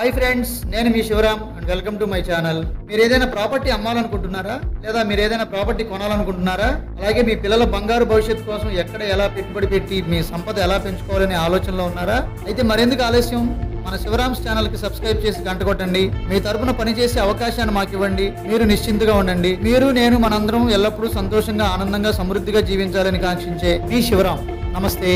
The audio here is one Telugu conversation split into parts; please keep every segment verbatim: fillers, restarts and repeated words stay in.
Hi friends, నేను మీ Shivaram and welcome to my channel. మీరు ఏదైనా ప్రాపర్టీ అమ్మాలనుకుంటున్నారా లేదా మీరు ఏదైనా ప్రాపర్టీ కొనాలనుకుంటున్నారా అలాగే మీ పిల్లల బంగారు భవిష్యత్తు కోసం ఎక్కడ ఎలా పెట్టుబడి పెట్టి మీ సంపద ఎలా పెంచుకోవాలనే ఆలోచనలో ఉన్నారా అయితే మరెందుకు ఆలస్యం మన శివరామ్స్ ఛానల్ కి సబ్స్క్రైబ్ చేసి గంట కొట్టండి మీ తరపున పని చేసే అవకాశాన్ని మాకు ఇవ్వండి మీరు నిశ్చింతగా ఉండండి మీరు నేను మనందరం ఎల్లప్పుడూ సంతోషంగా ఆనందంగా సమృద్ధిగా జీవించాలని కాంక్షించే మీ శివరామ్ నమస్తే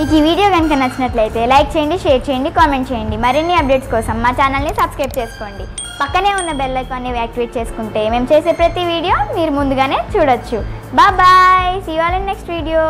మీకు ఈ వీడియో గనుక నచ్చినట్లయితే లైక్ చేయండి షేర్ చేయండి కామెంట్ చేయండి మరిన్ని అప్డేట్స్ కోసం మా ఛానల్ ని సబ్స్క్రైబ్ చేసుకోండి పక్కనే ఉన్న బెల్ ఐకాన్ ని యాక్టివేట్ చేసుకుంటే మేము చేసే ప్రతి వీడియో మీరు ముందుగానే చూడొచ్చు bye bye see you all in next video